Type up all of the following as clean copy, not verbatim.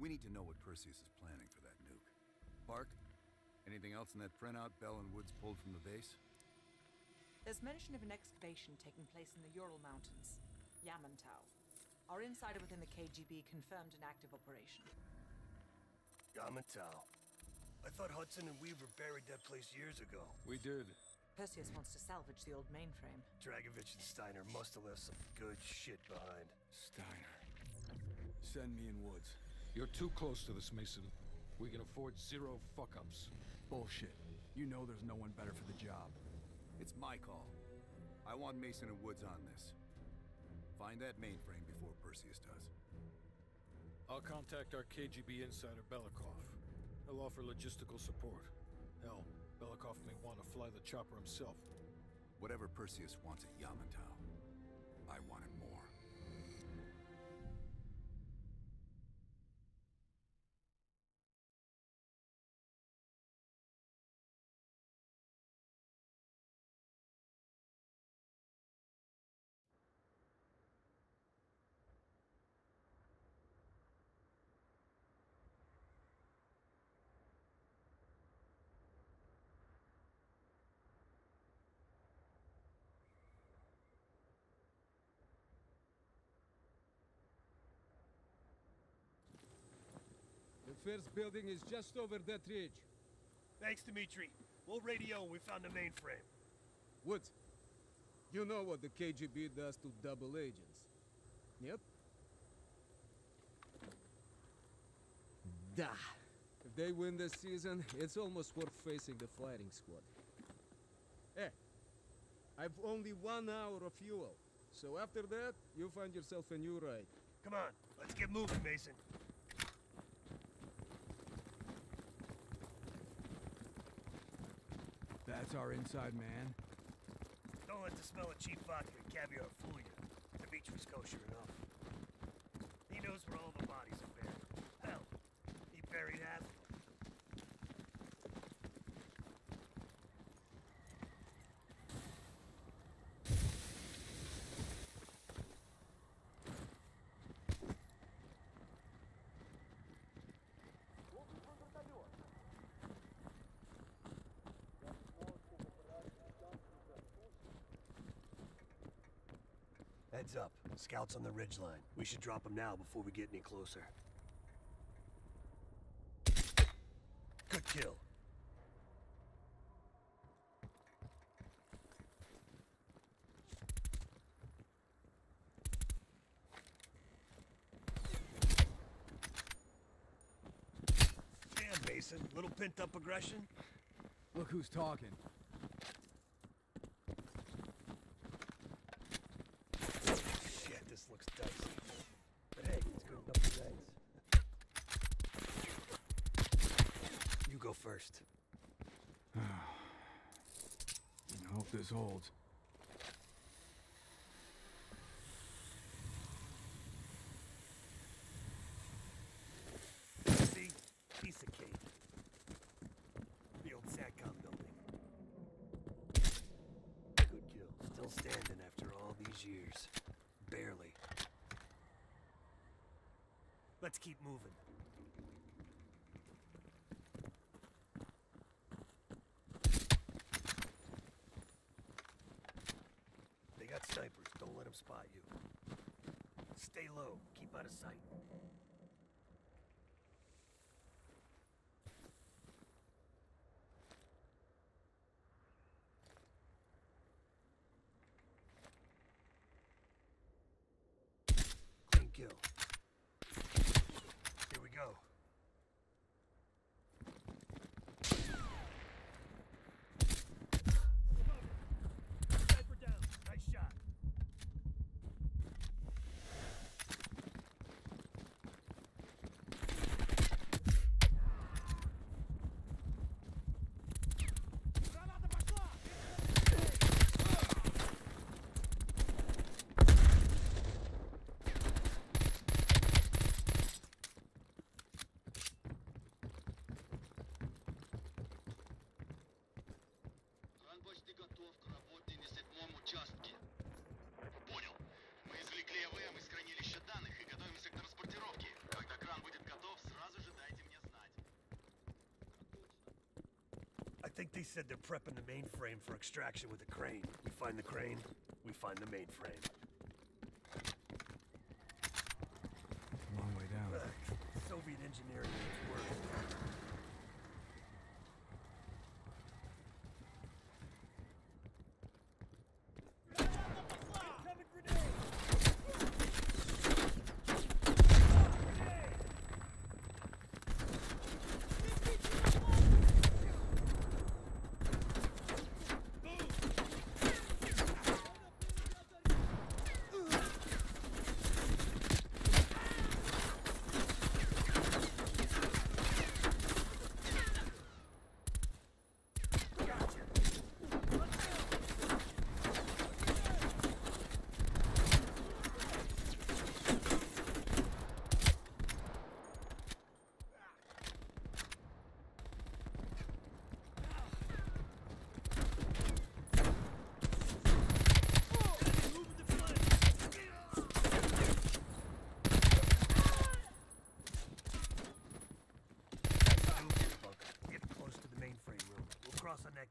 We need to know what Perseus is planning for that nuke. Park, anything else in that printout Bell and Woods pulled from the base? There's mention of an excavation taking place in the Ural Mountains. Yamantau. Our insider within the KGB confirmed an active operation. Yamantau. I thought Hudson and Weaver buried that place years ago. We did. Perseus wants to salvage the old mainframe. Dragovich and Steiner must have left some good shit behind. Steiner. Send me in Woods. You're too close to this, Mason. We can afford zero fuck-ups. Bullshit. You know there's no one better for the job. It's my call. I want Mason and Woods on this. Find that mainframe before Perseus does. I'll contact our KGB insider, Belikov. He'll offer logistical support. Hell, Belikov may want to fly the chopper himself. Whatever Perseus wants at Yamantau, I want it more. The first building is just over that ridge. Thanks, Dimitri. We'll radio when we found the mainframe. Woods, you know what the KGB does to double agents. Yep. Da. If they win this season, it's almost worth facing the firing squad. Hey, I've only 1 hour of fuel. So after that, you find yourself a new ride. Come on, let's get moving, Mason. That's our inside man. Don't let the smell of cheap vodka and caviar fool you. Dimitri's kosher enough. He knows where all the bodies are buried. Hell, he buried half of them. Heads up. Scouts on the ridgeline. We should drop them now before we get any closer. Good kill. Damn, Mason. Little pent-up aggression. Look who's talking. This looks dicey, but hey, it's good enough for days. You go first. I hope this holds. See? Piece of cake. The old SATCOM building. Good kill. Still standing after all these years. Barely. Let's keep moving. They got snipers. Don't let them spot you. Stay low. Keep out of sight. Kill. Here we go. Sniper down. Nice shot. think they said they're prepping the mainframe for extraction with a crane. We find the crane, we find the mainframe. Long way down. Soviet engineering is worse.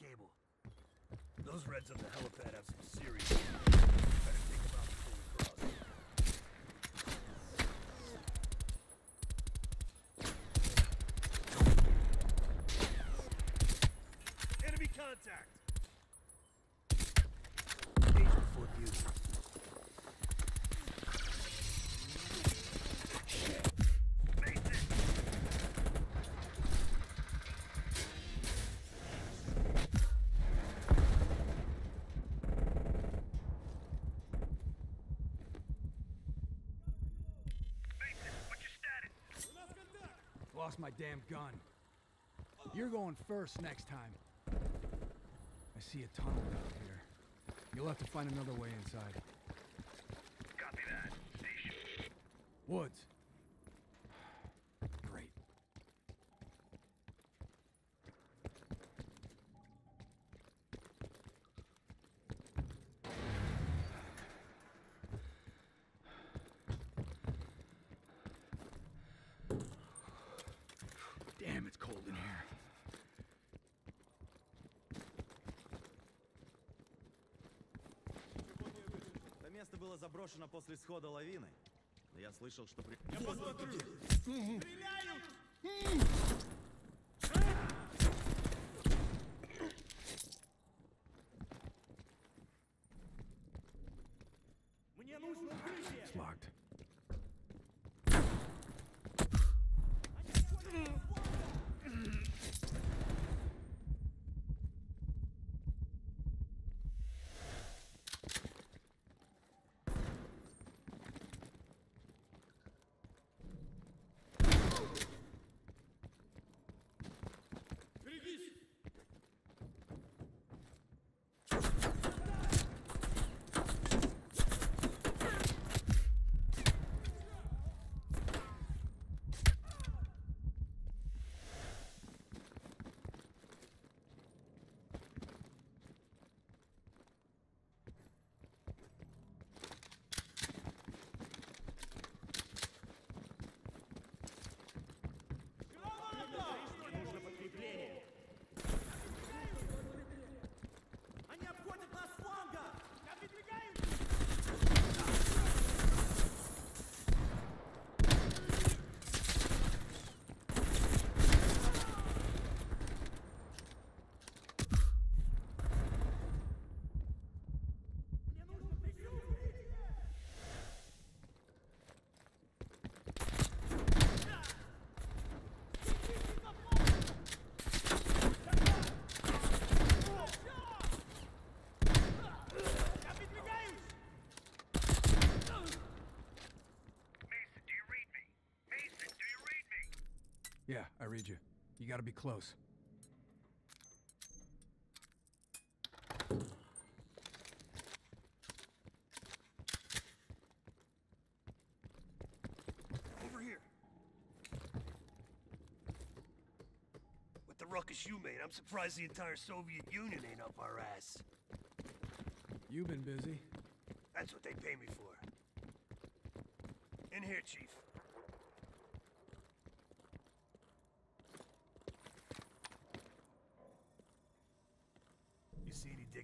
Cable. Those reds on the helipad have some serious. Enemy contact. Agent foot user. Lost my damn gun. You're going first next time. I see a tunnel down here. You'll have to find another way inside. Copy that. Station. Woods. Great. Место было заброшено после схода лавины. Но я слышал, что при... Я посмотрю! Стреляю! Мне нужно укрытие! Смарт. Yeah, I read you. You gotta be close. Over here. With the ruckus you made, I'm surprised the entire Soviet Union ain't up our ass. You've been busy. That's what they pay me for. In here, Chief.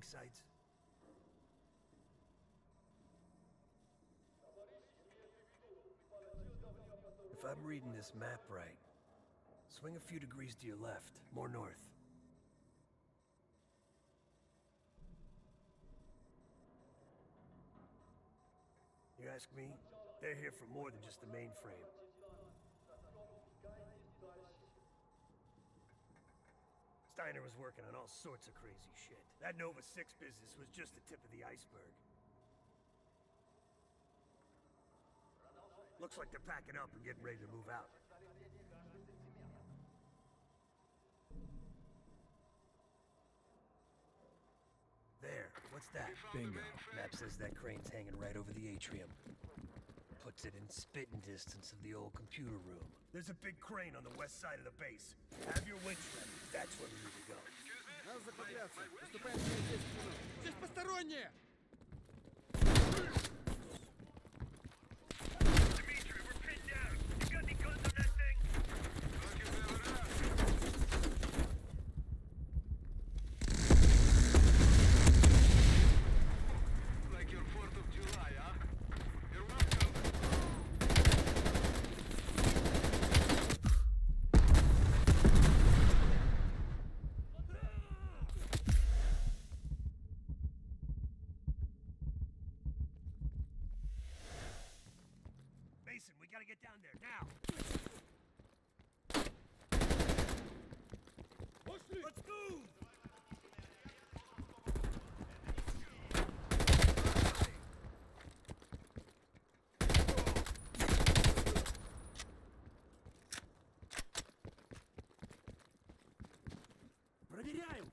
dig sites. If I'm reading this map right, swing a few degrees to your left, more north. You ask me? They're here for more than just the mainframe. Steiner was working on all sorts of crazy shit. That Nova 6 business was just the tip of the iceberg. Looks like they're packing up and getting ready to move out. There, what's that? Bingo. Map says that crane's hanging right over the atrium. Puts it in spitting distance of the old computer room. There's a big crane on the west side of the base. Have your winch ready. That's where we need to go. Надо закрепляться. Поступаем через 10 минут. Здесь посторонние! Mason, we gotta get down there, now! Let's go! Проверяем!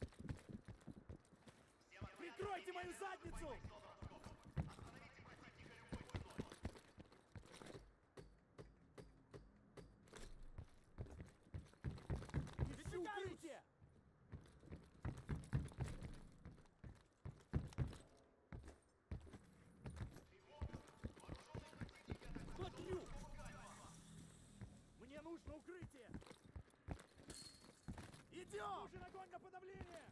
Прикройте мою задницу! Мне нужно укрытие! Идем! Нужен огонь на подавление!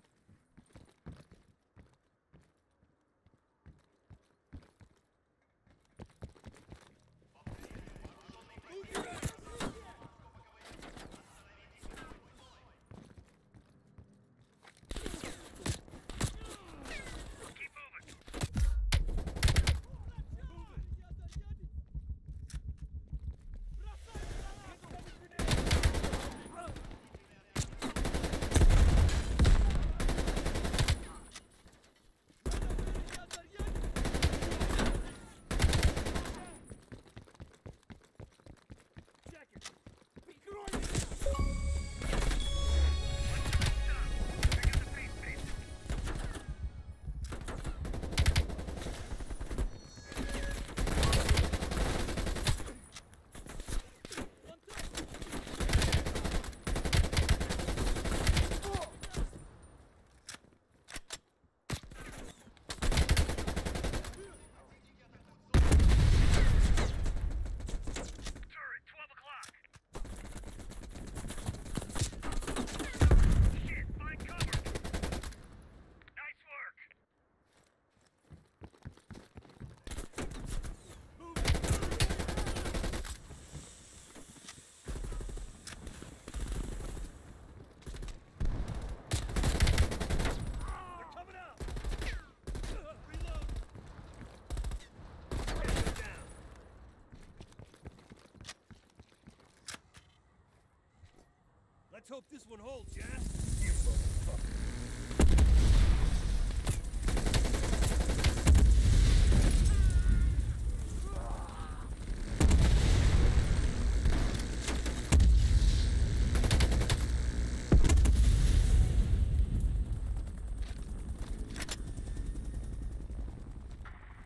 Let's hope this one holds, yeah? You motherfucker.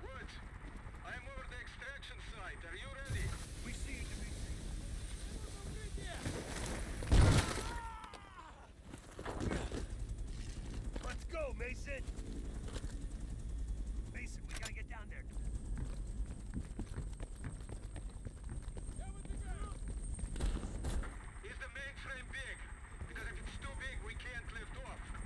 Woods, I'm over the extraction site. Are you ready? We see you to be Mason! Mason, we gotta get down there. Is the mainframe big? Because if it's too big, we can't lift off.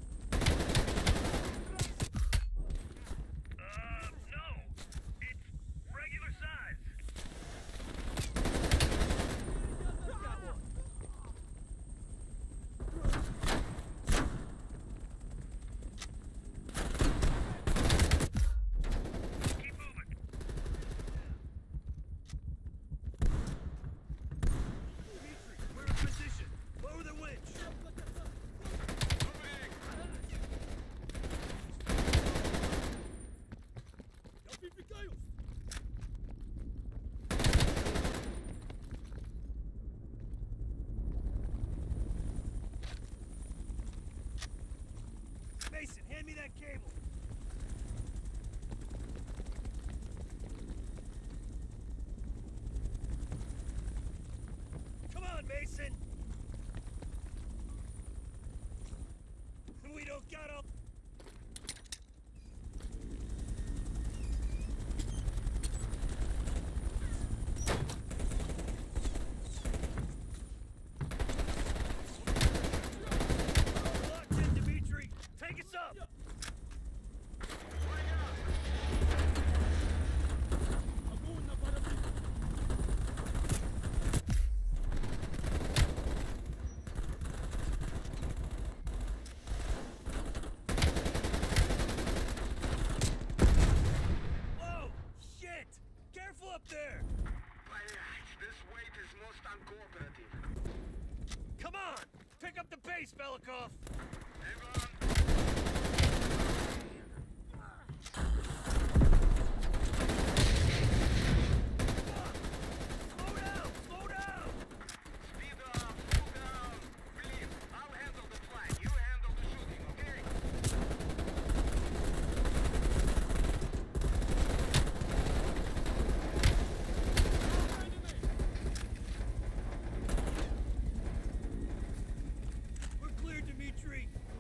Pick up the pace, Belikov!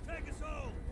Take us home!